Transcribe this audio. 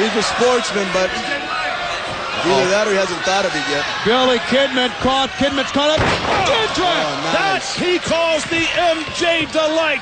He's a sportsman, but either that or he hasn't thought of it yet. Billy Kidman caught. Kidman's caught up. Good drive. Nice. That he calls the MJ delight.